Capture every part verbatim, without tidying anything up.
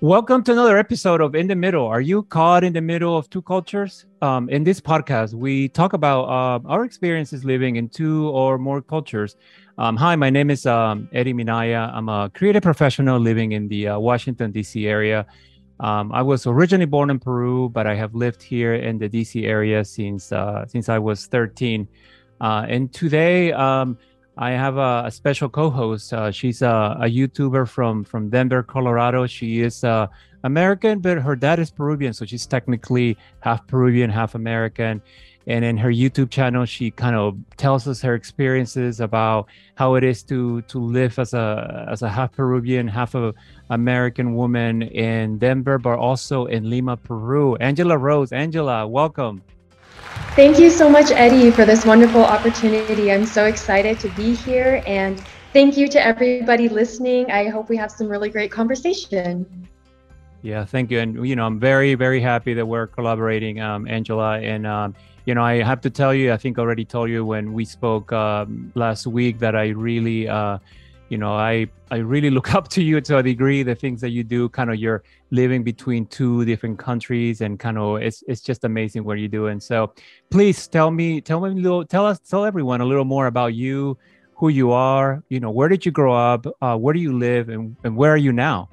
Welcome to another episode of In the Middle. Are you caught in the middle of two cultures? Um, in this podcast, we talk about uh, our experiences living in two or more cultures. Um, hi, my name is um, Eddie Minaya. I'm a creative professional living in the uh, Washington, D C area. Um, I was originally born in Peru, but I have lived here in the D C area since uh, since I was thirteen. Uh, and today, um, I have a, a special co-host. Uh, she's a, a YouTuber from, from Denver, Colorado. She is uh, American, but her dad is Peruvian. So she's technically half Peruvian, half American. And in her YouTube channel, she kind of tells us her experiences about how it is to to live as a as a half Peruvian, half a American woman in Denver, but also in Lima, Peru. Angela Rose. Angela, welcome. Thank you so much, Eddie, for this wonderful opportunity. I'm so excited to be here, and thank you to everybody listening. I hope we have some really great conversation. Yeah, thank you. And, you know, I'm very, very happy that we're collaborating, um, Angela. And, um, you know, I have to tell you, I think I already told you when we spoke um, last week that I really, uh, you know, I, I really look up to you to a degree, the things that you do, kind of you're living between two different countries, and kind of it's it's just amazing what you do. And so please tell me, tell me a little, tell us, tell everyone a little more about you, who you are, you know, where did you grow up, uh, where do you live, and, and where are you now?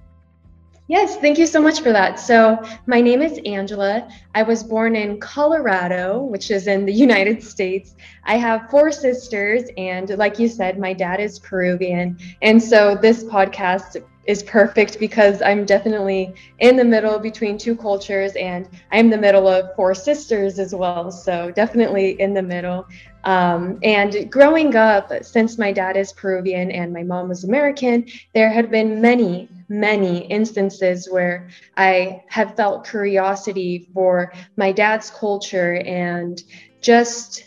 Yes, thank you so much for that. So my name is Angela. I was born in Colorado, which is in the United States. I have four sisters, and like you said, my dad is Peruvian. And so this podcast is perfect because I'm definitely in the middle between two cultures, and I'm the middle of four sisters as well. So definitely in the middle. Um, and growing up, since my dad is Peruvian and my mom was American, there had been many, many instances where I have felt curiosity for my dad's culture and just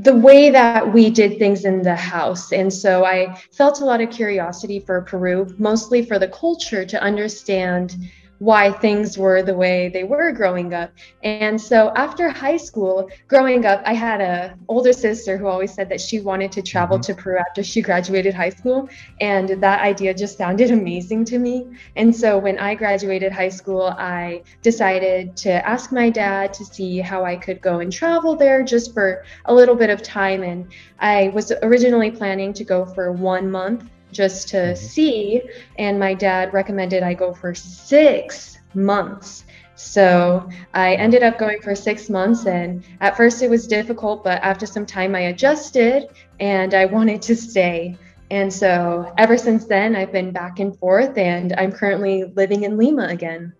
the way that we did things in the house. And so I felt a lot of curiosity for Peru, mostly for the culture, to understand why things were the way they were growing up. And so after high school, growing up, I had an older sister who always said that she wanted to travel to Peru after she graduated high school. And that idea just sounded amazing to me. And so when I graduated high school, I decided to ask my dad to see how I could go and travel there just for a little bit of time. And I was originally planning to go for one month just to see, and my dad recommended I go for six months. So I ended up going for six months, and at first it was difficult, but after some time I adjusted and I wanted to stay. And so ever since then, I've been back and forth, and I'm currently living in Lima again.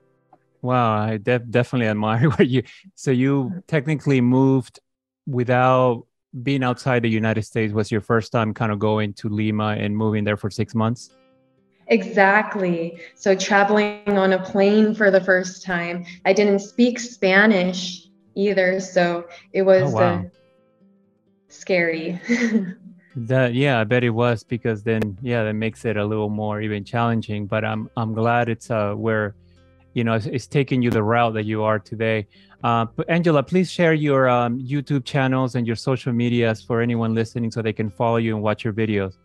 Wow, I de- definitely admire what you, so you technically moved without being outside the United States. Was your first time kind of going to Lima and moving there for six months? Exactly. So traveling on a plane for the first time. I didn't speak Spanish either, so it was oh, wow. uh, scary. That, yeah, I bet it was, because then, yeah, that makes it a little more even challenging. But I'm I'm glad it's uh, where, you know, it's, it's taking you the route that you are today. Uh, but Angela, please share your um, YouTube channels and your social medias for anyone listening so they can follow you and watch your videos.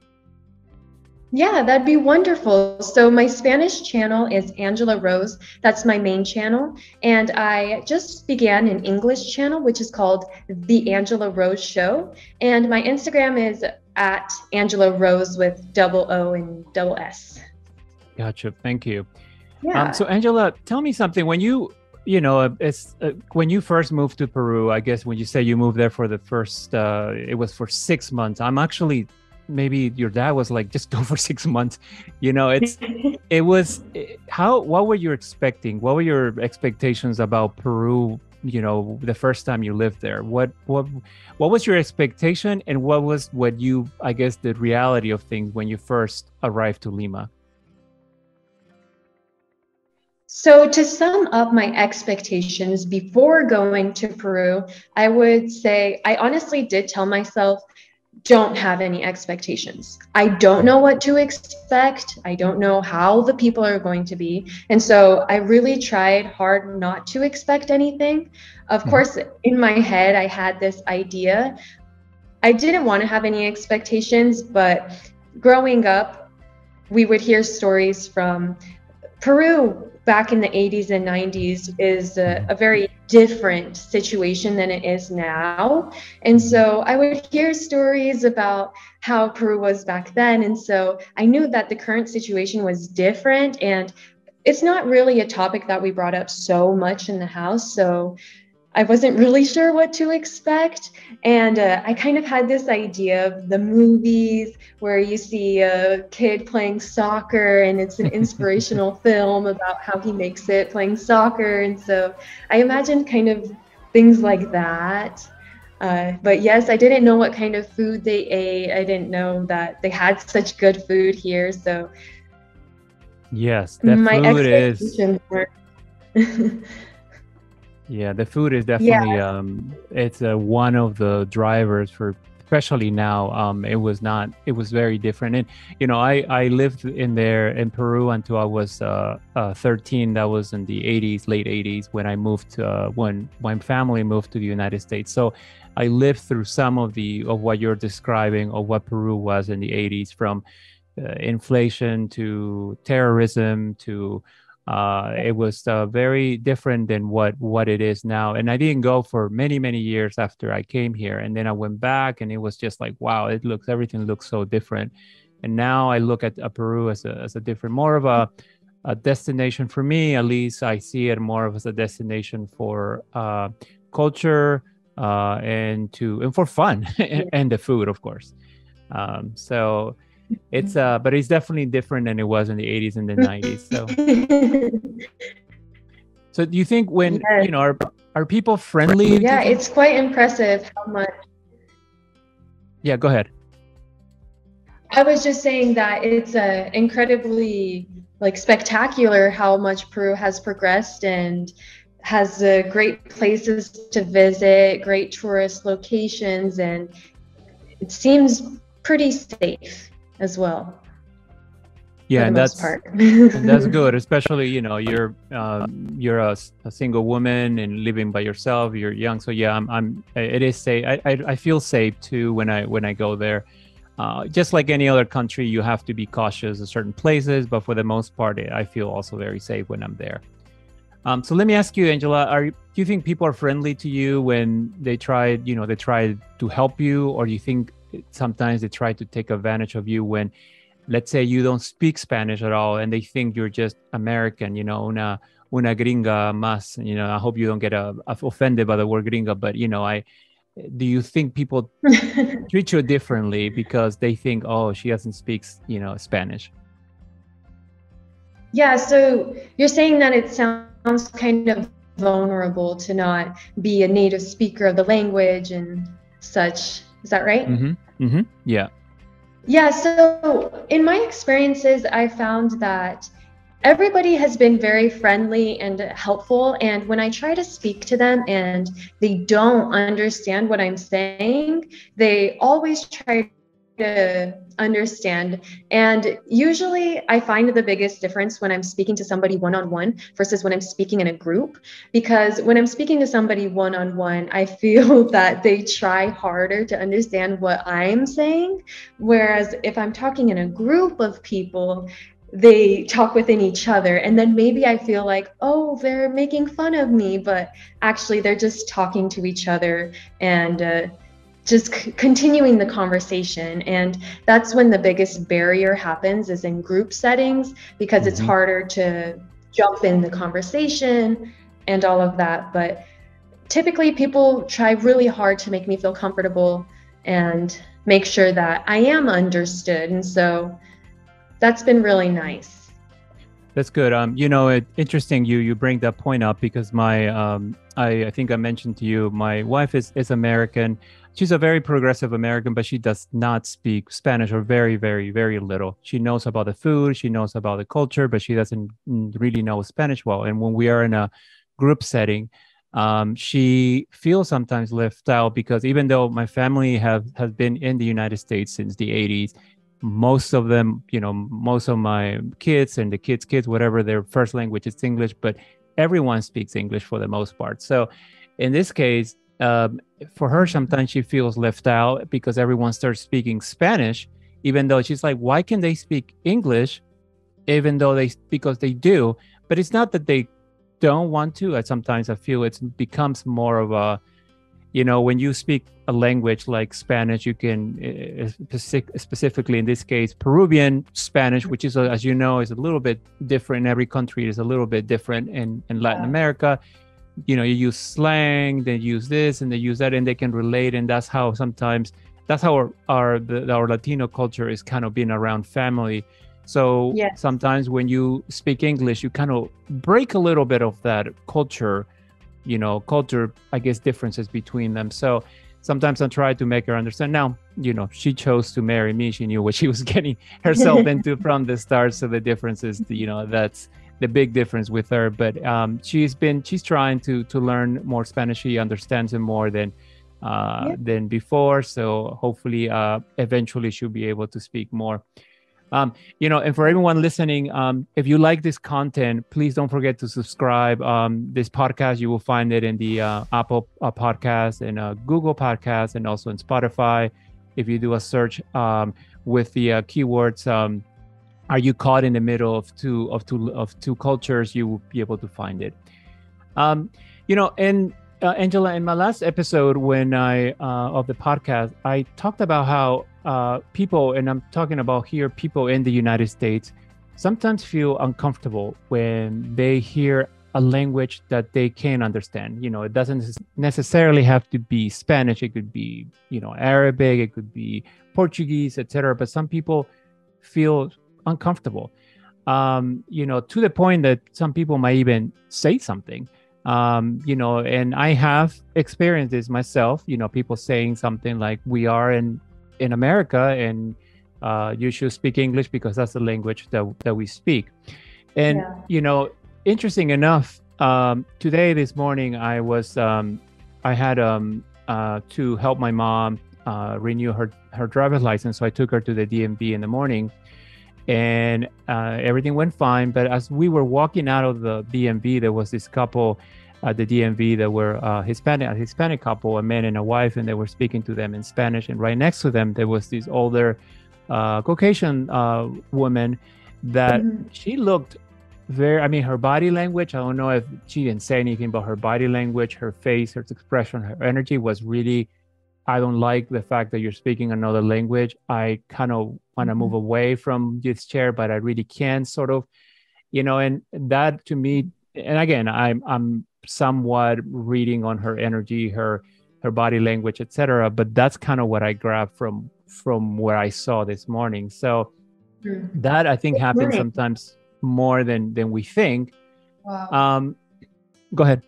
Yeah, that'd be wonderful. So my Spanish channel is Angela Rose. That's my main channel. And I just began an English channel, which is called The Angela Rose Show. And my Instagram is at Angela Rose with double O and double S. Gotcha. Thank you. Yeah. Um, so Angela, tell me something. When you... You know, it's uh, when you first moved to Peru, I guess when you say you moved there for the first, uh, it was for six months. I'm actually, maybe your dad was like, just go for six months. You know, it's, it was, it, how, what were you expecting? What were your expectations about Peru, you know, the first time you lived there? What, what, what was your expectation, and what was what you, I guess, the reality of things when you first arrived to Lima? So to sum up my expectations before going to Peru, I would say I honestly did tell myself, don't have any expectations. I don't know what to expect. I don't know how the people are going to be. And so I really tried hard not to expect anything. Of course, in my head, I had this idea. I didn't want to have any expectations, but growing up, we would hear stories from Peru back in the eighties and nineties is a, a very different situation than it is now. And so I would hear stories about how Peru was back then. And so I knew that the current situation was different, and it's not really a topic that we brought up so much in the house. So I wasn't really sure what to expect. And uh, I kind of had this idea of the movies where you see a kid playing soccer and it's an inspirational film about how he makes it playing soccer. And so I imagined kind of things like that. Uh, but yes, I didn't know what kind of food they ate. I didn't know that they had such good food here. So yes, that my food expectations is... were Yeah, the food is definitely, yeah. um, it's uh, one of the drivers for, especially now, um, it was not, it was very different. And, you know, I, I lived in there in Peru until I was uh, uh, thirteen. That was in the eighties, late eighties, when I moved, to, uh, when my family moved to the United States. So I lived through some of the, of what you're describing, of what Peru was in the eighties, from uh, inflation to terrorism to... Uh, it was uh, very different than what, what it is now. And I didn't go for many, many years after I came here. And then I went back and it was just like, wow, it looks, everything looks so different. And now I look at uh, Peru as a, as a different, more of a, a destination for me, at least I see it more of as a destination for uh, culture uh, and to, and for fun and, and the food, of course. Um, so It's uh, but it's definitely different than it was in the eighties and the nineties. So, so do you think when yes. you know are are people friendly? Yeah, it's quite impressive how much. Yeah, go ahead. I was just saying that it's uh, incredibly like spectacular how much Peru has progressed and has uh, great places to visit, great tourist locations, and it seems pretty safe as well. Yeah, and that's and that's good, especially, you know, you're uh, you're a, a single woman and living by yourself, you're young, so yeah, I'm I'm it is safe. I I, I feel safe too when I when I go there. Uh, just like any other country, you have to be cautious in certain places, but for the most part, I feel also very safe when I'm there. Um, so let me ask you, Angela, are do you think people are friendly to you when they try, you know, they try to help you, or do you think sometimes they try to take advantage of you when, let's say, you don't speak Spanish at all and they think you're just American, you know, una, una gringa más, you know, I hope you don't get uh, offended by the word gringa, but, you know, I, do you think people treat you differently because they think, oh, she doesn't speak, you know, Spanish? Yeah, so you're saying that it sounds kind of vulnerable to not be a native speaker of the language and such. Is that right? Mm-hmm. Mm-hmm. Yeah. Yeah. So in my experiences, I found that everybody has been very friendly and helpful. And when I try to speak to them and they don't understand what I'm saying, they always try to understand. And usually I find the biggest difference when I'm speaking to somebody one-on-one versus when I'm speaking in a group, because when I'm speaking to somebody one-on-one, I feel that they try harder to understand what I'm saying. Whereas if I'm talking in a group of people, they talk within each other. And then maybe I feel like, oh, they're making fun of me, but actually they're just talking to each other and, uh, just c- continuing the conversation. And that's when the biggest barrier happens, is in group settings, because mm-hmm. it's harder to jump in the conversation and all of that. But typically people try really hard to make me feel comfortable and make sure that I am understood. And so that's been really nice. That's good. Um, you know, it, interesting you you bring that point up because my um, I, I think I mentioned to you, my wife is is American. She's a very progressive American, but she does not speak Spanish or very, very, very little. She knows about the food, she knows about the culture, but she doesn't really know Spanish well. And when we are in a group setting, um, she feels sometimes left out because even though my family have has been in the United States since the eighties. Most of them, you know, most of my kids and the kids' kids, whatever, their first language is English, but everyone speaks English for the most part. So in this case, um, for her, sometimes she feels left out because everyone starts speaking Spanish, even though she's like, why can they speak English? Even though they, because they do, but it's not that they don't want to. I sometimes I feel it becomes more of a, you know, when you speak a language like Spanish, you can uh, spec- specifically in this case, Peruvian Spanish, which is, as you know, is a little bit different. Every country is a little bit different in, in Latin yeah. America. You know, you use slang, they use this and they use that and they can relate. And that's how sometimes that's how our our, the, our Latino culture is kind of being around family. So yes. Sometimes when you speak English, you kind of break a little bit of that culture. you know, culture, I guess, differences between them. So sometimes I try to make her understand. Now, you know, she chose to marry me. She knew what she was getting herself into from the start. So the difference is, you know, that's the big difference with her. But um, she's been, she's trying to to learn more Spanish. She understands it more than uh, yeah. than before. So hopefully, uh, eventually she'll be able to speak more. Um, you know, and for everyone listening, um, if you like this content, please don't forget to subscribe. Um, this podcast, you will find it in the uh, Apple uh, Podcast and uh, Google Podcast and also in Spotify. If you do a search um, with the uh, keywords, um, are you caught in the middle of two of two of two cultures? You will be able to find it. Um, you know, and uh, Angela, in my last episode when I uh, of the podcast, I talked about how. Uh, people, and I'm talking about here, people in the United States sometimes feel uncomfortable when they hear a language that they can't understand. You know, it doesn't necessarily have to be Spanish. It could be, you know, Arabic, it could be Portuguese, et cetera. But some people feel uncomfortable, um, you know, to the point that some people might even say something. Um, you know, and I have experienced this myself, you know, people saying something like we are in in America, and uh, you should speak English because that's the language that that we speak. And yeah. you know, interesting enough, um, today this morning I was um, I had um, uh, to help my mom uh, renew her her driver's license, so I took her to the D M V in the morning, and uh, everything went fine. But as we were walking out of the D M V, there was this couple at the D M V that were uh, Hispanic, a Hispanic couple, a man and a wife, and they were speaking to them in Spanish. And right next to them, there was this older uh, Caucasian uh, woman that mm-hmm. she looked very, I mean, her body language, I don't know if she didn't say anything, but her body language, her face, her expression, her energy was really, I don't like the fact that you're speaking another language. I kind of want to move away from this chair, but I really can't sort of, you know, and that to me, and again, I'm, I'm, somewhat reading on her energy, her her body language, et cetera. But that's kind of what I grabbed from from what I saw this morning. So mm. that I think happens right. sometimes more than than we think. Wow. Um, go ahead.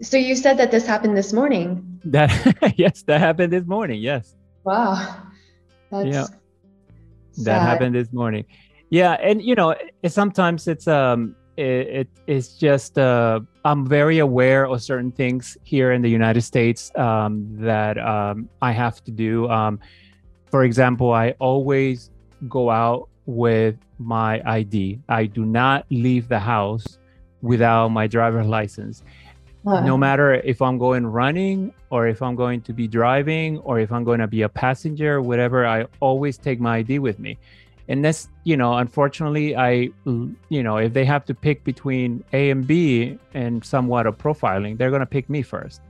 So you said that this happened this morning. That yes, that happened this morning. Yes. Wow. That's yeah. Sad. That happened this morning. Yeah, and you know, it, sometimes it's um. It, it it's just uh, I'm very aware of certain things here in the United States um, that um, I have to do. Um, for example, I always go out with my I D. I do not leave the house without my driver's license. Wow. No matter if I'm going running or if I'm going to be driving or if I'm going to be a passenger, whatever, I always take my I D with me. And that's, you know, unfortunately, I, you know, if they have to pick between A and B and somewhat of profiling, they're going to pick me first.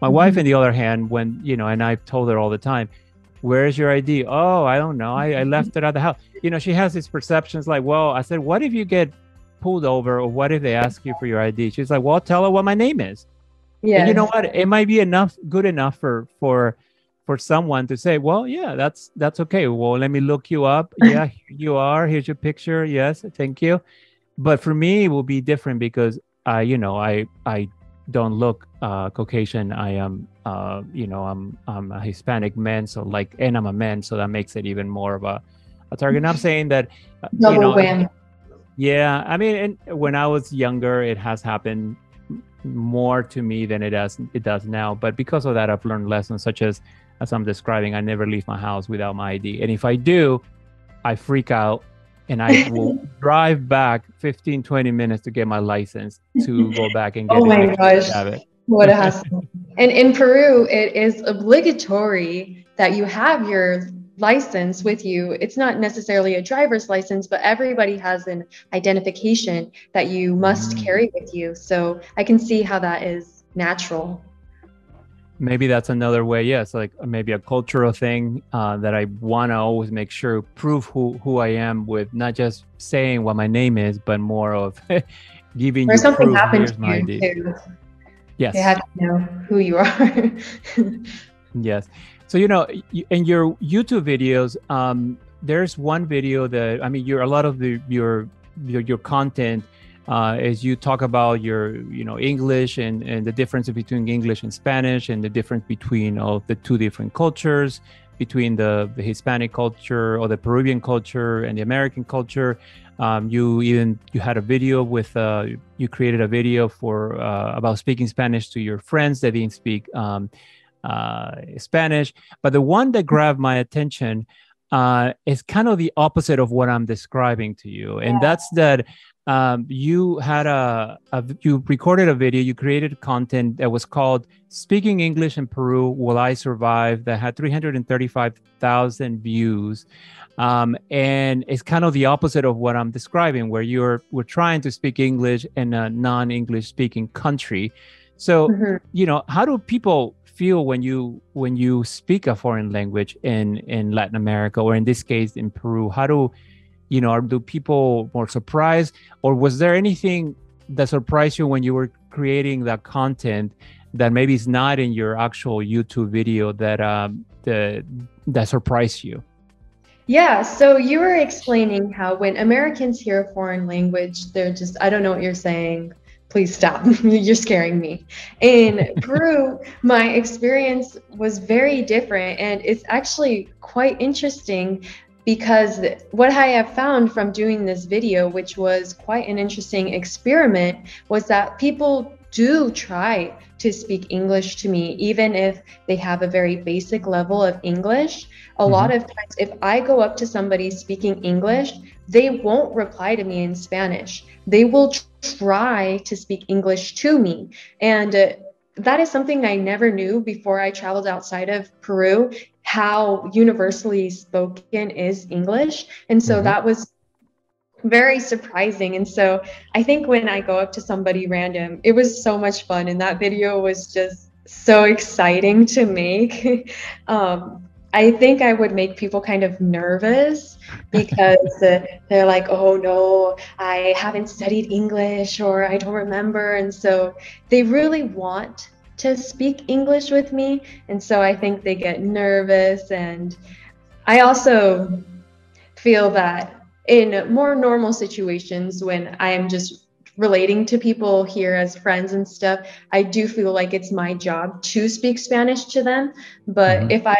My mm-hmm. wife, on the other hand, when, you know, and I've told her all the time, where's your I D? Oh, I don't know. I, I left it at the house. You know, she has these perceptions like, well, I said, what if you get pulled over or what if they ask you for your I D? She's like, well, tell her what my name is. Yeah. And you know what? It might be enough, good enough for, for, for someone to say, well, yeah, that's that's okay. Well, let me look you up. Yeah, here you are. Here's your picture. Yes, thank you. But for me, it will be different because I, you know, I I don't look uh, Caucasian. I am, uh, you know, I'm I'm a Hispanic man. So like, and I'm a man, so that makes it even more of a, a target. And I'm saying that, uh, double you know, win. Yeah, I mean, and when I was younger, it has happened more to me than it does it does now. But because of that, I've learned lessons such as, as I'm describing, I never leave my house without my I D. And if I do, I freak out. And I will drive back fifteen, twenty minutes to get my license to go back and get it. Oh my gosh, what a hassle. And in Peru, it is obligatory that you have your license with you. It's not necessarily a driver's license, but everybody has an identification that you must carry with you. So I can see how that is natural. Maybe that's another way. Yes, like maybe a cultural thing uh, that I want to always make sure, prove who, who I am with, not just saying what my name is, but more of giving or you something proof. Happened Here's to my you I D. Too. Yes. You have to know who you are. Yes. So, you know, in your YouTube videos, um, there's one video that, I mean, you're a lot of the, your, your, your content Uh, as you talk about your, you know, English and, and the difference between English and Spanish and the difference between all the two different cultures, between the, the Hispanic culture or the Peruvian culture and the American culture. Um, you even, you had a video with, uh, you created a video for, uh, about speaking Spanish to your friends that didn't speak um, uh, Spanish. But the one that grabbed my attention uh, is kind of the opposite of what I'm describing to you. And that's that... Um, you had a, a, you recorded a video, you created content that was called Speaking English in Peru, Will I Survive? That had three hundred thirty-five thousand views. Um, and it's kind of the opposite of what I'm describing, where you're, we're trying to speak English in a non-English speaking country. So, mm-hmm. you know, how do people feel when you, when you speak a foreign language in, in Latin America, or in this case, in Peru? How do You know, are do people more surprised, or was there anything that surprised you when you were creating that content that maybe is not in your actual YouTube video that um, the, that surprised you? Yeah, so you were explaining how when Americans hear a foreign language, they're just, I don't know what you're saying. Please stop. You're scaring me. In Peru, my experience was very different, and it's actually quite interesting. Because what I have found from doing this video, which was quite an interesting experiment, was that people do try to speak English to me, even if they have a very basic level of English. A mm-hmm. lot of times, if I go up to somebody speaking English, they won't reply to me in Spanish. They will try to speak English to me. And uh, that is something I never knew before I traveled outside of Peru, how universally spoken is English. And so mm-hmm. that was very surprising. And so I think when I go up to somebody random, it was so much fun. And that video was just so exciting to make. um, I think I would make people kind of nervous because uh, they're like, oh no, I haven't studied English, or I don't remember. And so they really want to speak English with me. And so I think they get nervous. And I also feel that in more normal situations, when I am just relating to people here as friends and stuff, I do feel like it's my job to speak Spanish to them. But mm-hmm. if I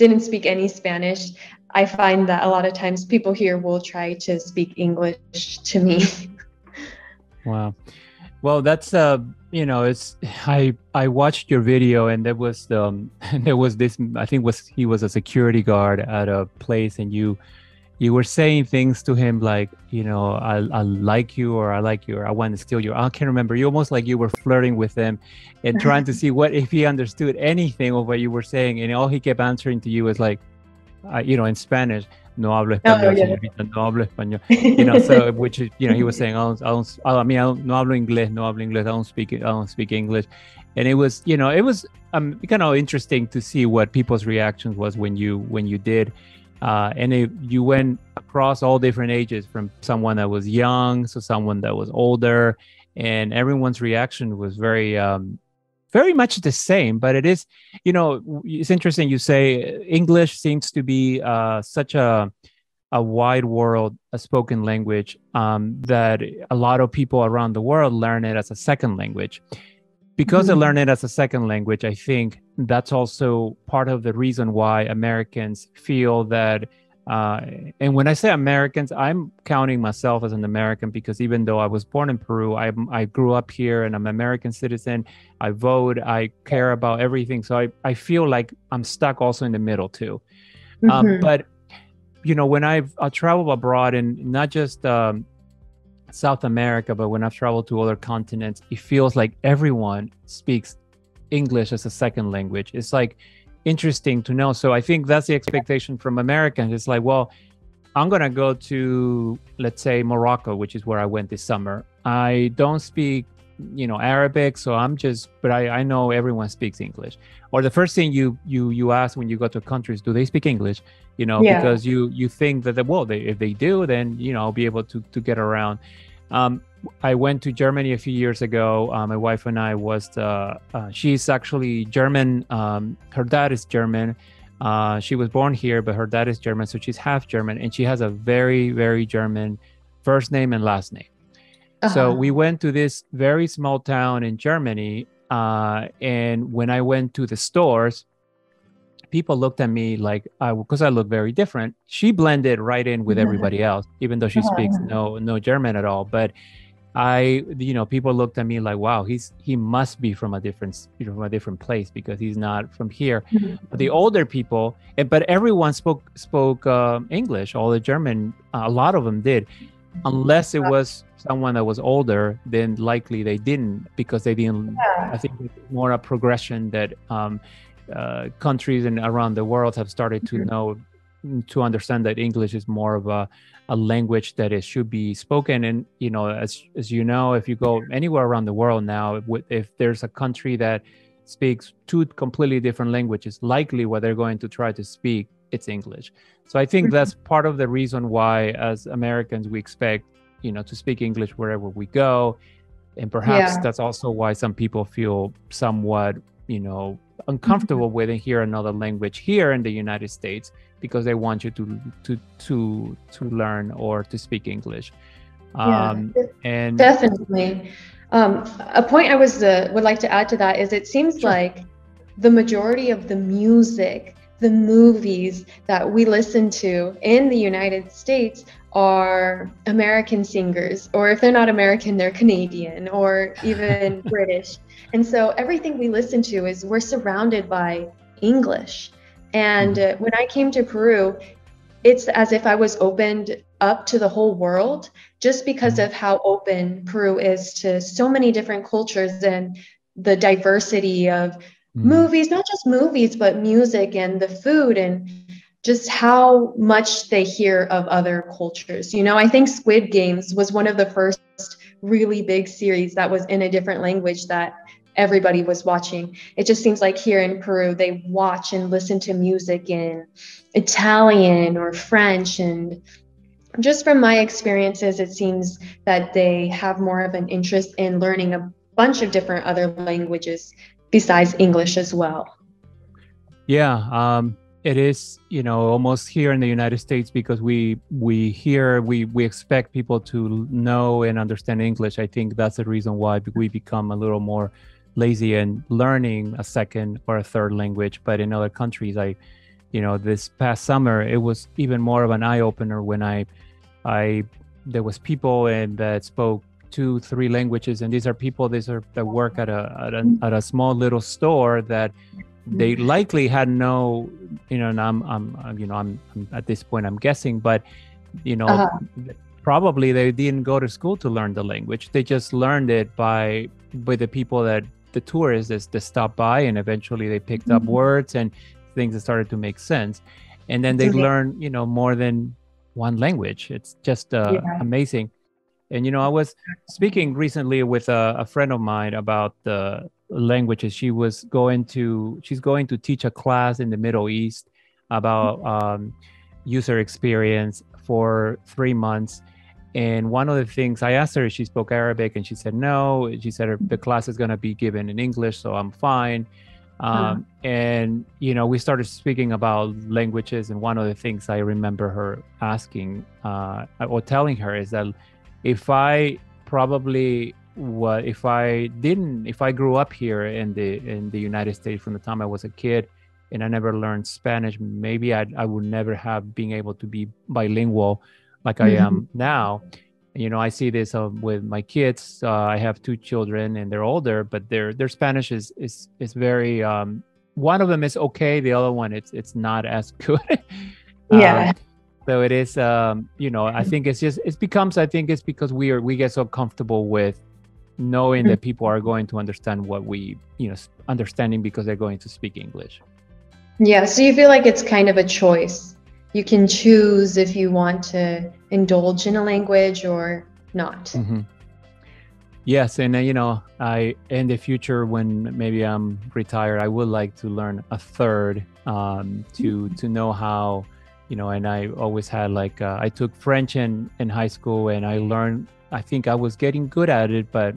didn't speak any Spanish, I find that a lot of times people here will try to speak English to me. Wow. Well, that's, uh, you know, it's, I, I watched your video, and there was, um, there was this, I think was, he was a security guard at a place, and you, you were saying things to him like, you know, I, I like you, or I like you, or I want to steal you. I can't remember. You almost like you were flirting with him and trying to see what, if he understood anything of what you were saying. And all he kept answering to you was like, uh, you know, in Spanish, no hablo español, oh, yeah. señorita, no hablo español. You know, so which is, you know, he was saying, I don't, I don't, I mean, I don't, no hablo inglés, no hablo inglés, I don't speak, I don't speak English. And it was, you know, it was um, kind of interesting to see what people's reactions was when you, when you did. Uh, and it, you went across all different ages, from someone that was young to someone that was older, and everyone's reaction was very, um, very much the same. But it is, you know, it's interesting. You say English seems to be uh, such a a wide world, a spoken language um, that a lot of people around the world learn it as a second language. Because mm-hmm. they learn it as a second language, I think that's also part of the reason why Americans feel that, uh, and when I say Americans, I'm counting myself as an American, because even though I was born in Peru, I, I grew up here and I'm an American citizen. I vote, I care about everything. So I, I feel like I'm stuck also in the middle too. Mm-hmm. Um, but, you know, when I've I travel abroad, and not just um, South America, but when I've traveled to other continents, it feels like everyone speaks English as a second language. It's like interesting to know. So I think that's the expectation from Americans. It's like, well, I'm going to go to, let's say, Morocco, which is where I went this summer. I don't speak, you know, Arabic, so I'm just, but I, I know everyone speaks English. Or the first thing you you you ask when you go to a country is, do they speak English? You know, yeah. because you you think that, they, well, they, if they do, then, you know, I'll be able to, to get around. Um, I went to Germany a few years ago. Uh, my wife and I was, uh, uh, she's actually German. Um, her dad is German. Uh, she was born here, but her dad is German. So she's half German, and she has a very, very German first name and last name. Uh-huh. So we went to this very small town in Germany. Uh, and when I went to the stores, people looked at me like, I, because I look very different. She blended right in with everybody else, even though she uh-huh. speaks no no German at all. But I, you know, people looked at me like, wow, he's he must be from a different from a different place, because he's not from here. Mm-hmm. But the older people, and, but everyone spoke spoke uh, English, all the German, uh, a lot of them did. Unless it was someone that was older, then likely they didn't, because they didn't. Yeah. I think it's more a progression that um, uh, countries and around the world have started to mm-hmm. know, to understand that English is more of a, a language that it should be spoken. And, you know, as as you know, if you go anywhere around the world now, if, if there's a country that speaks two completely different languages, likely what they're going to try to speak, it's English. So I think that's part of the reason why, as Americans, we expect, you know, to speak English wherever we go. And perhaps yeah. that's also why some people feel somewhat, you know, uncomfortable mm-hmm. with and hear another language here in the United States, because they want you to to to to learn or to speak English. Um, yeah, and definitely. Um, a point I was uh, would like to add to that is, it seems sure. like the majority of the music, the movies that we listen to in the United States are American singers, or if they're not American, they're Canadian or even British. And so everything we listen to is, we're surrounded by English. And uh, when I came to Peru, it's as if I was opened up to the whole world, just because of how open Peru is to so many different cultures and the diversity of Mm. movies, not just movies, but music and the food, and just how much they hear of other cultures. You know, I think Squid Games was one of the first really big series that was in a different language that everybody was watching. It just seems like here in Peru, they watch and listen to music in Italian or French. And just from my experiences, it seems that they have more of an interest in learning a bunch of different other languages besides English as well. Yeah, um, it is, you know, almost here in the United States, because we we hear, we, we expect people to know and understand English. I think that's the reason why we become a little more lazy in learning a second or a third language. But in other countries, I, you know, this past summer, it was even more of an eye-opener when I, I there was people and that spoke two, three languages. And these are people, these are that work at a, at a, at a small little store that they likely had no, you know, and I'm, I'm, you know, I'm, I'm at this point, I'm guessing, but, you know, uh-huh. probably they didn't go to school to learn the language. They just learned it by, by the people that the tourists that stopped by, and eventually they picked mm-hmm. up words and things that started to make sense. And then they okay. learn, you know, more than one language. It's just uh, yeah. amazing. And, you know, I was speaking recently with a, a friend of mine about the languages. She was going to, she's going to teach a class in the Middle East about um, user experience for three months. And one of the things I asked her, if she spoke Arabic, and she said, no, she said, the class is going to be given in English, so I'm fine. Um, mm-hmm. And, you know, we started speaking about languages. And one of the things I remember her asking uh, or telling her is that if I probably what if I didn't if I grew up here in the in the United States from the time I was a kid and I never learned Spanish, maybe I'd, I would never have been able to be bilingual like mm-hmm. I am now. You know, I see this uh, with my kids. Uh, I have two children and they're older, but their their Spanish is is is very. Um, one of them is okay, the other one it's it's not as good. Yeah. Um, so it is. Um, you know, I think it's just it becomes. I think it's because we are we get so comfortable with knowing mm-hmm. that people are going to understand what we you know understanding because they're going to speak English. Yeah. So you feel like it's kind of a choice. You can choose if you want to indulge in a language or not. Mm-hmm. Yes, and uh, you know, I in the future when maybe I'm retired, I would like to learn a third um, to to know how, you know. And I always had like uh, I took French in in high school, and I learned. I think I was getting good at it, but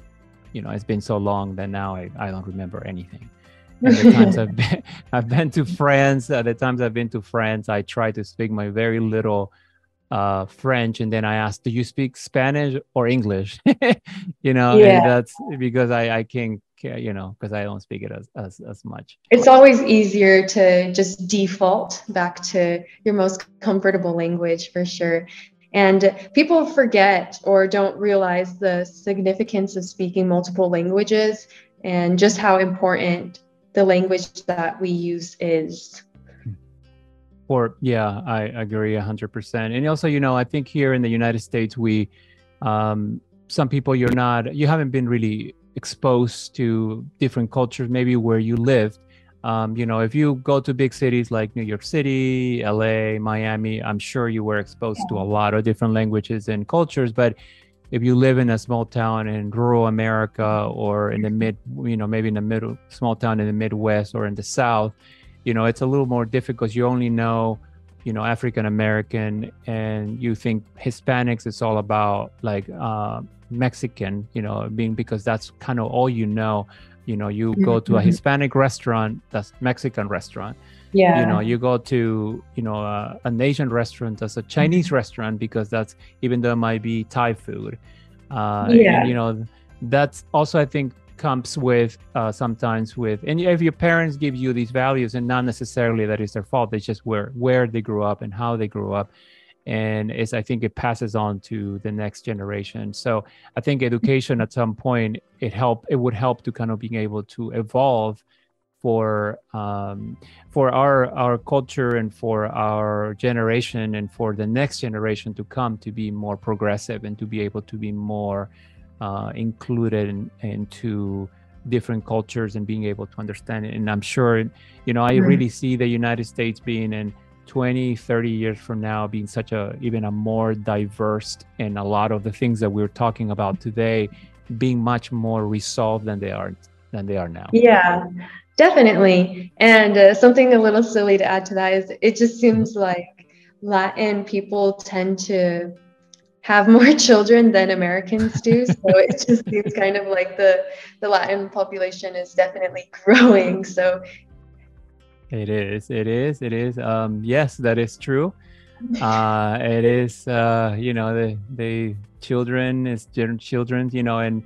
you know, it's been so long that now I I don't remember anything. And the times I've been, I've been to France, uh, the times I've been to France, I try to speak my very little uh, French. And then I ask, do you speak Spanish or English? you know, yeah. And that's because I, I can't, you know, because I don't speak it as, as, as much. It's always easier to just default back to your most comfortable language for sure. And people forget or don't realize the significance of speaking multiple languages and just how important the language that we use is. Or yeah, I agree a hundred percent. And also, you know, I think here in the United States, we, um, some people you're not, you haven't been really exposed to different cultures, maybe where you lived. Um, you know, if you go to big cities like New York City, L A, Miami, I'm sure you were exposed yeah. to a lot of different languages and cultures, but if you live in a small town in rural America or in the mid, you know, maybe in the middle, small town in the Midwest or in the South, you know, it's a little more difficult. You only know, you know, African American, and you think Hispanics, it's all about like uh, Mexican, you know, being because that's kind of all you know. You know, you go to a Hispanic restaurant, that's Mexican restaurant. Yeah. You know, you go to, you know, uh, an Asian restaurant, that's a Chinese restaurant, because that's, even though it might be Thai food. Uh, yeah. And, you know, that's also, I think, comes with uh, sometimes with, and if your parents give you these values, and not necessarily that is their fault, it's just where, where they grew up and how they grew up. And it's, I think it passes on to the next generation. So I think education at some point, it help, it would help to kind of being able to evolve for um, for our, our culture and for our generation and for the next generation to come to be more progressive and to be able to be more uh, included in, into different cultures and being able to understand it. And I'm sure, you know, I really see the United States being in twenty, thirty years from now being such a even a more diverse, and a lot of the things that we're talking about today being much more resolved than they are than they are now. Yeah, definitely. And uh, something a little silly to add to that is it just seems like Latin people tend to have more children than Americans do. So it just seems kind of like the, the Latin population is definitely growing. So It is. It is. It is. Um, yes, that is true. Uh, it is. Uh, you know, the the children is children. You know, and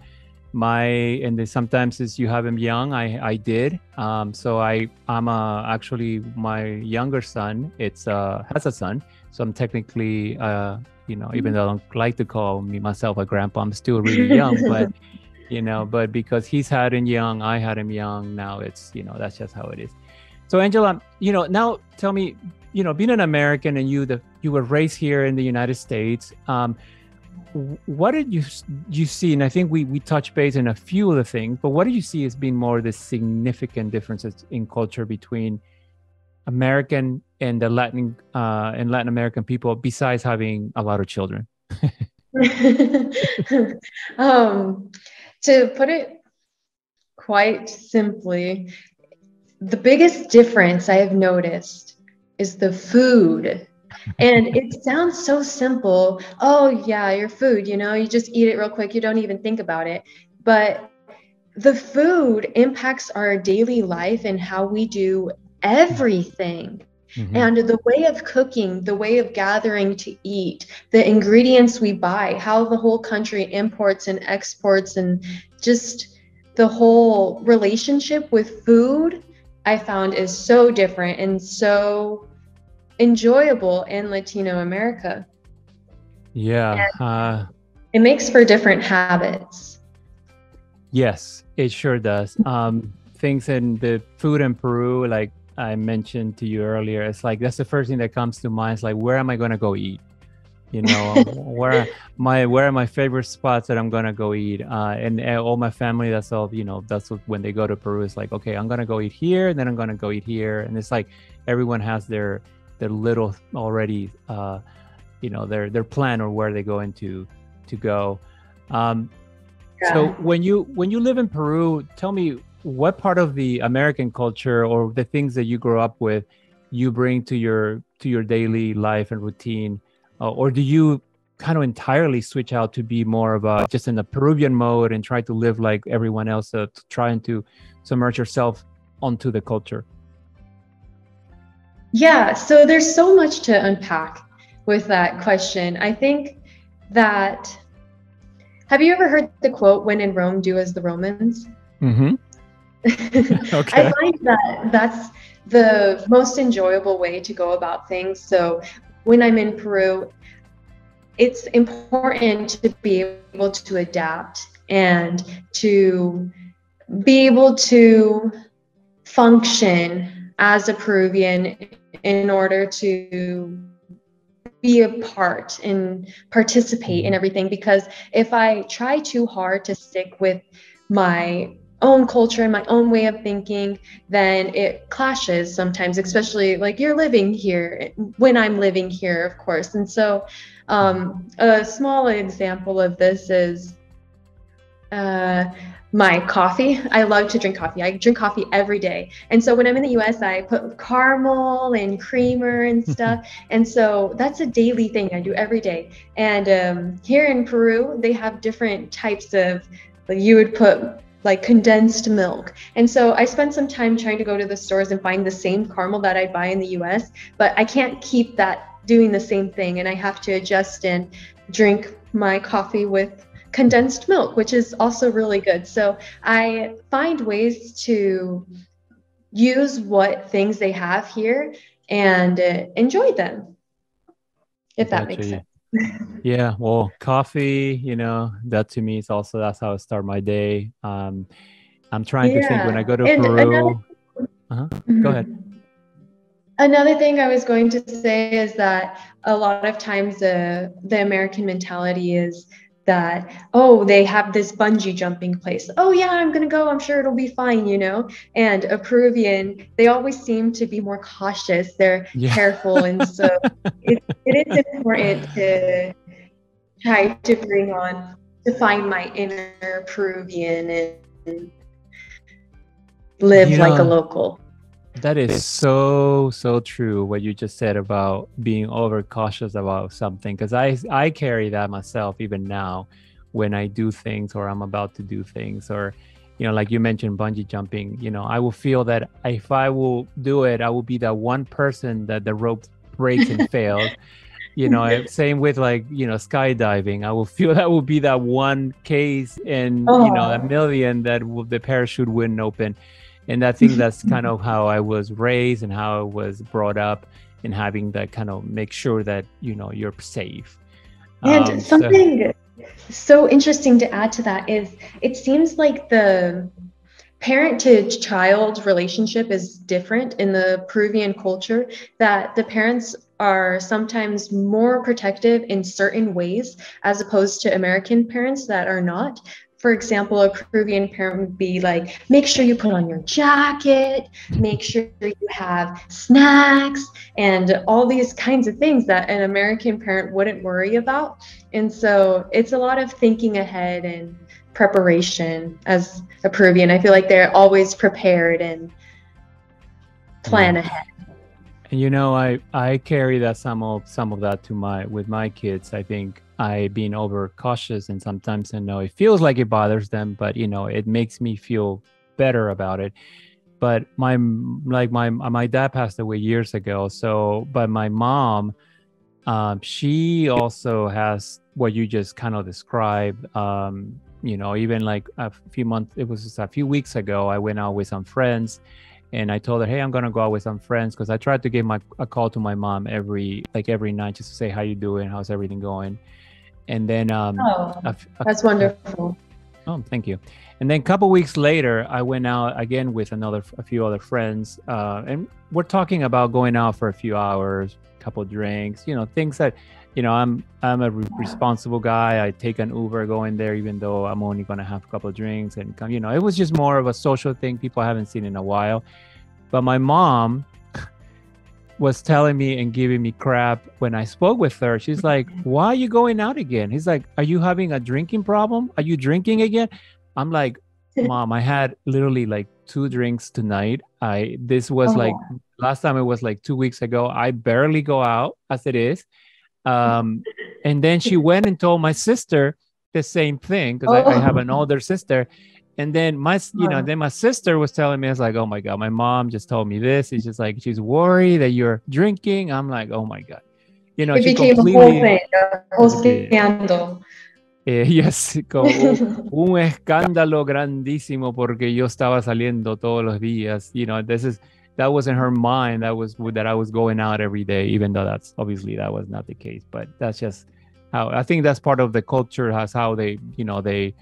my and the, sometimes is you have them young. I I did. Um, so I I'm a, actually my younger son. It's uh has a son. So I'm technically uh you know even though I don't like to call me myself a grandpa, I'm still really young. But you know, but because he's had him young, I had him young. Now it's you know that's just how it is. So Angela, you know, now tell me, you know, being an American and you the you were raised here in the United States, um, what did you you see? And I think we we touched base on a few of the things, but what do you see as being more of the significant differences in culture between American and the Latin uh, and Latin American people, besides having a lot of children? um, to put it quite simply. The biggest difference I have noticed is the food. And it sounds so simple. Oh yeah, your food, you know, you just eat it real quick. You don't even think about it. But the food impacts our daily life and how we do everything. Mm-hmm. And the way of cooking, the way of gathering to eat, the ingredients we buy, how the whole country imports and exports, and just the whole relationship with food, I found is so different and so enjoyable in Latino America. Yeah. Uh, it makes for different habits. Yes, it sure does. Um, things in the food in Peru, like I mentioned to you earlier, it's like that's the first thing that comes to mind. It's like, where am I gonna go eat? You know, where my where are my favorite spots that I'm gonna go eat? Uh, and, and all my family, that's all, you know, that's what, when they go to Peru, it's like, okay, I'm gonna go eat here, and then I'm gonna go eat here, and it's like everyone has their their little already, uh, you know, their their plan or where they go into to go. Um, yeah. So when you when you live in Peru, tell me, what part of the American culture or the things that you grow up with you bring to your to your daily life and routine, uh, or do you kind of entirely switch out to be more of a just in the Peruvian mode and try to live like everyone else, uh, trying to submerge yourself onto the culture? Yeah, so there's so much to unpack with that question. I think that, have you ever heard the quote, when in Rome, do as the Romans? Mm-hmm. Okay. I find that that's the most enjoyable way to go about things. So when I'm in Peru, it's important to be able to adapt and to be able to function as a Peruvian in order to be a part and participate in everything. Because if I try too hard to stick with my own culture and my own way of thinking, then it clashes sometimes, especially like you're living here, when I'm living here, of course. And so um, a small example of this is uh, my coffee. I love to drink coffee. I drink coffee every day. And so when I'm in the U S, I put caramel and creamer and stuff. And so that's a daily thing I do every day. And um, here in Peru, they have different types of, you would put like condensed milk. And so I spent some time trying to go to the stores and find the same caramel that I buy in the U S, but I can't keep that doing the same thing. And I have to adjust and drink my coffee with condensed milk, which is also really good. So I find ways to use what things they have here and uh, enjoy them, if that Gotcha. Makes sense. Yeah, well, coffee, you know, that to me is also, that's how I start my day. Um, I'm trying yeah. to think when I go to and Peru. Another, uh-huh. mm-hmm. Go ahead. Another thing I was going to say is that a lot of times uh, the American mentality is that, oh, they have this bungee jumping place. Oh, yeah, I'm going to go. I'm sure it'll be fine, you know. And a Peruvian, they always seem to be more cautious. They're yeah. careful. And so it, it is important to try to bring on, to find my inner Peruvian and live yeah. like a local. That is so, so true what you just said about being overcautious about something, because I, I carry that myself even now when I do things or I'm about to do things, or, you know, like you mentioned, bungee jumping, you know, I will feel that if I will do it, I will be that one person that the rope breaks and fails. You know, same with like, you know, skydiving, I will feel that will be that one case in, oh. you know, a million that will, the parachute wouldn't open. And I think that's kind of how I was raised and how I was brought up, in having that kind of make sure that, you know, you're safe. And um, something so. so interesting to add to that is it seems like the parent to child relationship is different in the Peruvian culture, that the parents are sometimes more protective in certain ways as opposed to American parents that are not. For example, a Peruvian parent would be like, make sure you put on your jacket, make sure you have snacks, and all these kinds of things that an American parent wouldn't worry about. And so it's a lot of thinking ahead and preparation as a Peruvian. I feel like they're always prepared and plan yeah. ahead. And you know, I, I carry that some of some of that to my with my kids. I think I've been overcautious, and sometimes I know it feels like it bothers them, but you know, it makes me feel better about it. But my like my my dad passed away years ago, so but my mom, um, she also has what you just kind of described. Um, you know, even like a few months, it was just a few weeks ago, I went out with some friends. And I told her, hey, I'm going to go out with some friends, because I tried to give my, a call to my mom every like every night just to say, how you doing? How's everything going? And then um, oh, a, a, that's wonderful. A, oh, thank you. And then a couple weeks later, I went out again with another a few other friends. Uh, and we're talking about going out for a few hours, a couple drinks, you know, things that, you know, I'm I'm a re responsible guy. I take an Uber going there, even though I'm only going to have a couple of drinks and come, you know, it was just more of a social thing. People I haven't seen in a while. But my mom was telling me and giving me crap when I spoke with her. She's like, why are you going out again? He's like, are you having a drinking problem? Are you drinking again? I'm like, Mom, I had literally like two drinks tonight. I this was oh. like last time it was like two weeks ago. I barely go out as it is. Um, and then she went and told my sister the same thing, because oh. I, I have an older sister. And then my, you know, then my sister was telling me, I was like, oh my God, my mom just told me this. It's just like, she's worried that you're drinking. I'm like, oh my God. You know, it she became completely, a whole thing, a whole scandal. Eh, yes, como un escándalo grandísimo porque yo estaba saliendo todos los días. You know, this is, that was in her mind. That was that I was going out every day, even though that's obviously that was not the case. But that's just how, I think that's part of the culture, has how they, you know, they,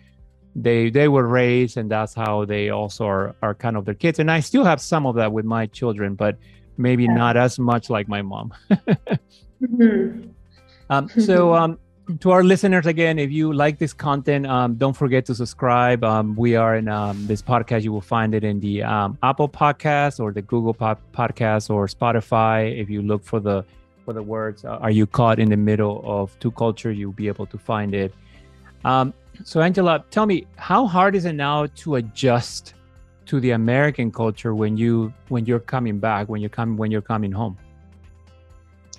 They they were raised, and that's how they also are, are kind of their kids. And I still have some of that with my children, but maybe yeah. not as much like my mom. mm-hmm. um, so um, to our listeners, again, if you like this content, um, don't forget to subscribe. Um, we are in um, this podcast. You will find it in the um, Apple Podcast or the Google po Podcast or Spotify. If you look for the, for the words, uh, are you caught in the middle of two cultures, you'll be able to find it. Um, So Angela, tell me, how hard is it now to adjust to the American culture when you when you're coming back, when you come when you're coming home?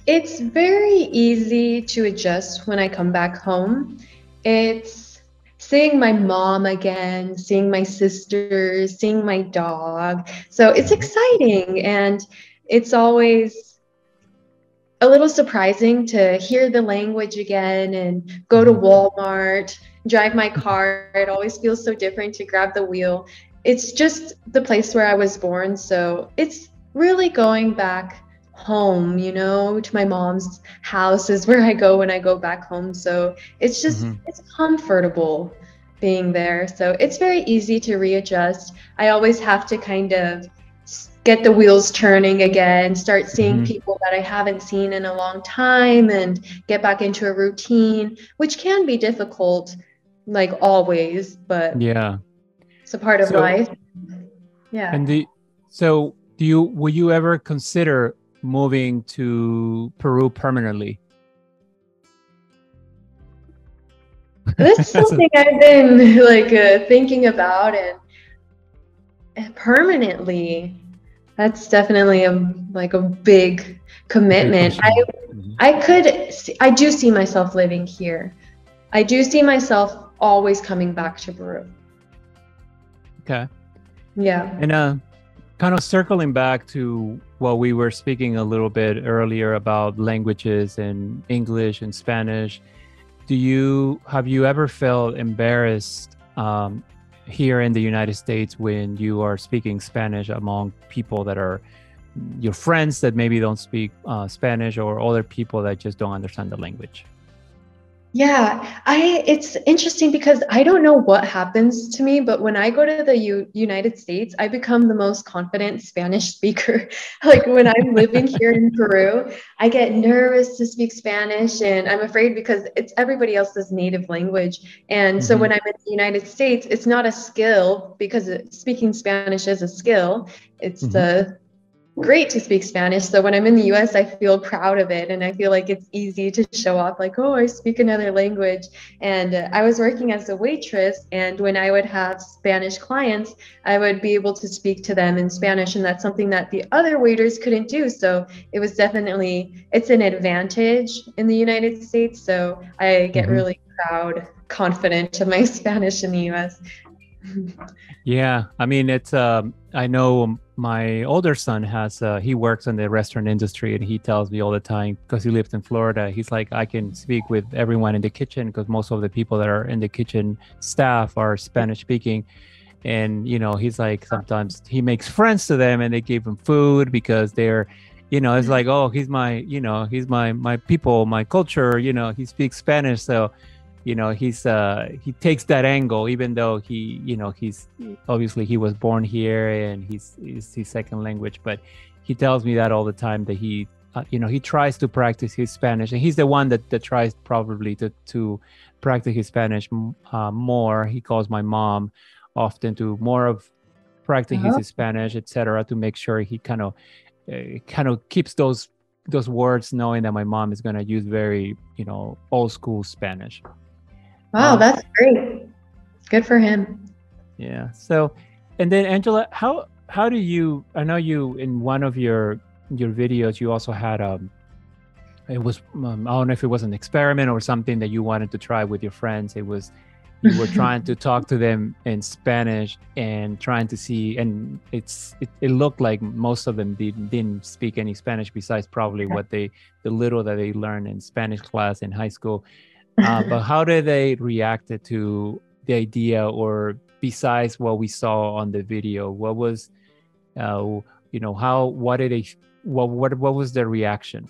It's very easy to adjust when I come back home. It's seeing my mom again, seeing my sisters, seeing my dog. So it's exciting, and it's always a little surprising to hear the language again and go to Walmart, drive my car. It always feels so different to grab the wheel. It's just the place where I was born. So it's really going back home, you know, to my mom's house is where I go when I go back home. So it's just, mm-hmm. it's comfortable being there. So it's very easy to readjust. I always have to kind of get the wheels turning again, start seeing mm-hmm. people that I haven't seen in a long time, and get back into a routine, which can be difficult, like always, but yeah, it's a part of so, life. Yeah. And the, so do you, will you ever consider moving to Peru permanently? This is something I've been like uh, thinking about, and, and permanently. That's definitely a like a big commitment. I I could see, I do see myself living here. I do see myself always coming back to Peru. Okay. Yeah. And uh, kind of circling back to what we were speaking a little bit earlier about languages and English and Spanish. Do you have you ever felt embarrassed? Um, here in the United States when you are speaking Spanish among people that are your friends that maybe don't speak uh, Spanish, or other people that just don't understand the language? Yeah, I it's interesting because I don't know what happens to me, but when I go to the U United States, I become the most confident Spanish speaker. Like when I'm living here in Peru, I get nervous to speak Spanish, and I'm afraid because it's everybody else's native language. And mm-hmm. so when I'm in the United States, it's not a skill, because speaking Spanish is a skill. It's mm-hmm. the great to speak Spanish. So when I'm in the U S, I feel proud of it. And I feel like it's easy to show off like, oh, I speak another language. And uh, I was working as a waitress. And when I would have Spanish clients, I would be able to speak to them in Spanish. And that's something that the other waiters couldn't do. So it was definitely, it's an advantage in the United States. So I get mm-hmm. really proud, confident of my Spanish in the U S. Yeah, I mean, it's, um, I know my older son has, uh, he works in the restaurant industry, and he tells me all the time, because he lives in Florida, he's like, I can speak with everyone in the kitchen because most of the people that are in the kitchen staff are Spanish speaking. And, you know, he's like, sometimes he makes friends to them and they give him food because they're, you know, it's like, oh, he's my, you know, he's my, my people, my culture, you know, he speaks Spanish. So, you know, he's uh, he takes that angle, even though he, you know, he's obviously he was born here and he's, it's his second language. But he tells me that all the time that he, uh, you know, he tries to practice his Spanish, and he's the one that, that tries probably to, to practice his Spanish uh, more. He calls my mom often to more of practicing uh-huh. his Spanish, et cetera, to make sure he kind of uh, kind of keeps those those words, knowing that my mom is going to use very, you know, old school Spanish. Wow, um, that's great. Good for him. Yeah. So, and then Angela, how how do you? I know you in one of your your videos, you also had um, it was um, I don't know if it was an experiment or something that you wanted to try with your friends. It was you were trying to talk to them in Spanish and trying to see, and it's it, it looked like most of them did, didn't speak any Spanish besides probably what they the little that they learned in Spanish class in high school. Uh, but how did they react to the idea, or besides what we saw on the video, what was, uh, you know, how, what did they, what, what, what was their reaction?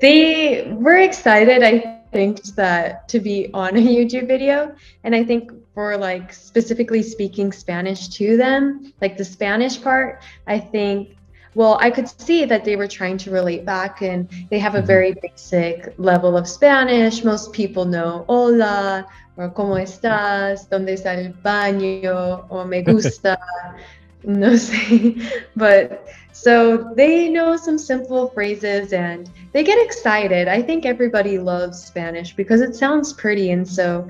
They were excited, I think, that to be on a YouTube video. And I think for like specifically speaking Spanish to them, like the Spanish part, I think, well, I could see that they were trying to relate back, and they have a very basic level of Spanish. Most people know hola, or como estás, donde está el baño, or me gusta, no sé. But so they know some simple phrases and they get excited. I think everybody loves Spanish because it sounds pretty, and so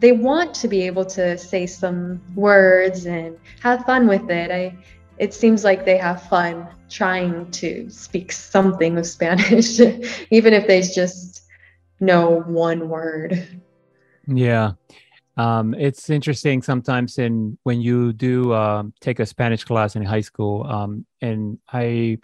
they want to be able to say some words and have fun with it. I. It seems like they have fun trying to speak something of Spanish, even if they just know one word. Yeah. Um, it's interesting sometimes in when you do um, take a Spanish class in high school, um, and I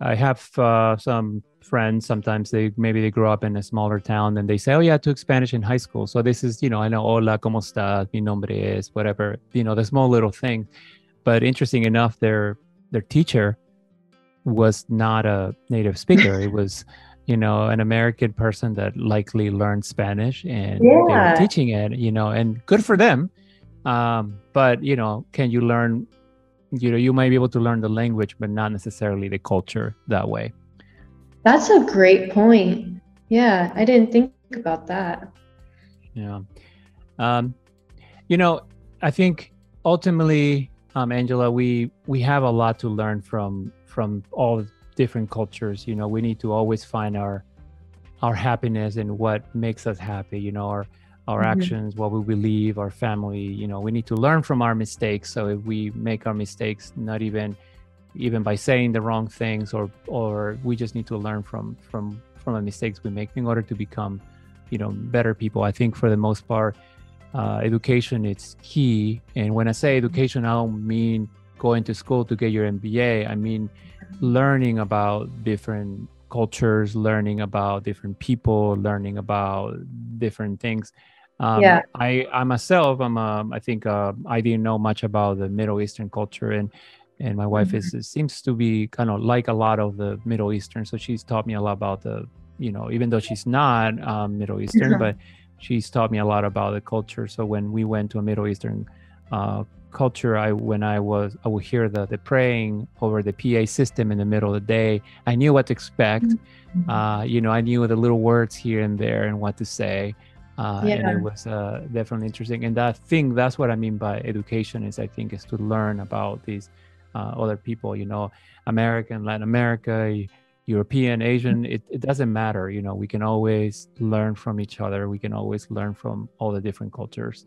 I have uh, some friends, sometimes they maybe they grew up in a smaller town and they say, oh yeah, I took Spanish in high school. So this is, you know, I know, hola, ¿cómo estás? Mi nombre es, whatever, you know, the small little thing. But interesting enough, their their teacher was not a native speaker. It was, you know, an American person that likely learned Spanish, and yeah. they were teaching it, you know, and good for them. Um, but, you know, can you learn, you know, you might be able to learn the language, but not necessarily the culture that way. That's a great point. Yeah, I didn't think about that. Yeah. Um, you know, I think ultimately, Um, Angela, we we have a lot to learn from from all different cultures. You know, we need to always find our our happiness and what makes us happy. You know, our our mm-hmm. actions, what we believe, our family. You know, we need to learn from our mistakes. So if we make our mistakes, not even even by saying the wrong things, or or we just need to learn from from from the mistakes we make in order to become, you know, better people. I think for the most part. Uh, education is key. And when I say education, I don't mean going to school to get your M B A. I mean learning about different cultures, learning about different people, learning about different things. Um, yeah. I, I myself, I'm a, I think uh, I didn't know much about the Middle Eastern culture. And, and my wife mm-hmm. is seems to be kind of like a lot of the Middle Eastern. So she's taught me a lot about the, you know, even though she's not um, Middle Eastern, mm-hmm. but she's taught me a lot about the culture. So when we went to a Middle Eastern uh, culture, I when I was, I would hear the, the praying over the P A system in the middle of the day. I knew what to expect. Mm-hmm. Uh, you know, I knew the little words here and there and what to say. Uh, yeah. And it was uh, definitely interesting. And that thing, that's what I mean by education is, I think, is to learn about these uh, other people, you know, American, Latin America, European, Asian, it, it doesn't matter. You know, we can always learn from each other. We can always learn from all the different cultures.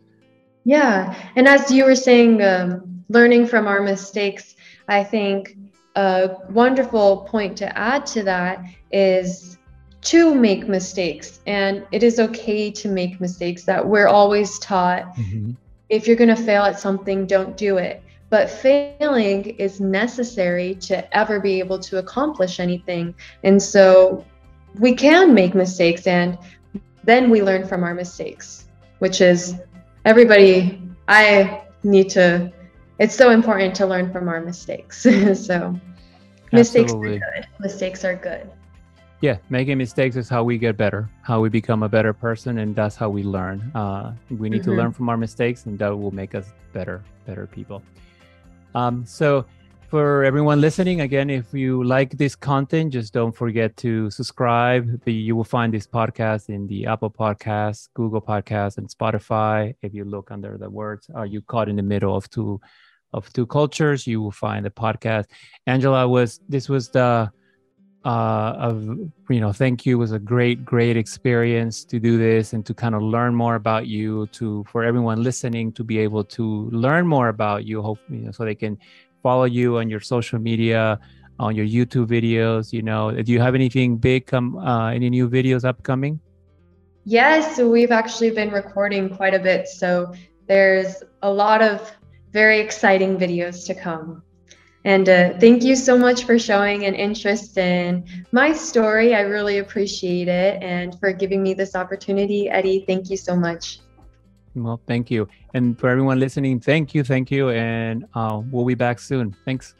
Yeah. And as you were saying, um, learning from our mistakes, I think a wonderful point to add to that is to make mistakes. And it is okay to make mistakes. That we're always taught, mm-hmm. if you're going to fail at something, don't do it. But failing is necessary to ever be able to accomplish anything. And so we can make mistakes, and then we learn from our mistakes, which is everybody, I need to, it's so important to learn from our mistakes. So mistakes are good. Mistakes are good. Yeah, making mistakes is how we get better, how we become a better person, and that's how we learn. Uh, we need mm-hmm. to learn from our mistakes, and that will make us better, better people. Um, so for everyone listening, again, if you like this content, just don't forget to subscribe. The, you will find this podcast in the Apple Podcast, Google Podcast, and Spotify. If you look under the words, are you caught in the middle of two of two cultures, you will find the podcast. Angela, was this was the uh, of, you know, thank you. It was a great, great experience to do this and to kind of learn more about you, to, for everyone listening to be able to learn more about you, hope, you know, so they can follow you on your social media, on your YouTube videos, you know. Do you have anything big come, uh, any new videos upcoming? Yes, we've actually been recording quite a bit. So there's a lot of very exciting videos to come. And uh, thank you so much for showing an interest in my story. I really appreciate it. And for giving me this opportunity, Eddie, thank you so much. Well, thank you. And for everyone listening, thank you. Thank you. And uh, we'll be back soon. Thanks.